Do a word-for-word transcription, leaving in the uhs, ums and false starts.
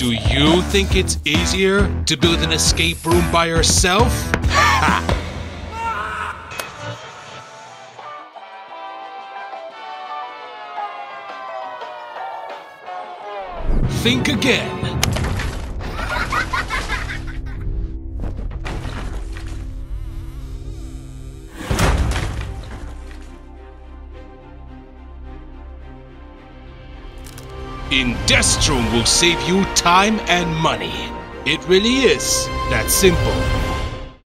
Do you think it's easier to build an escape room by yourself? Ha! Think again. Indestroom will save you time and money. It really is that simple.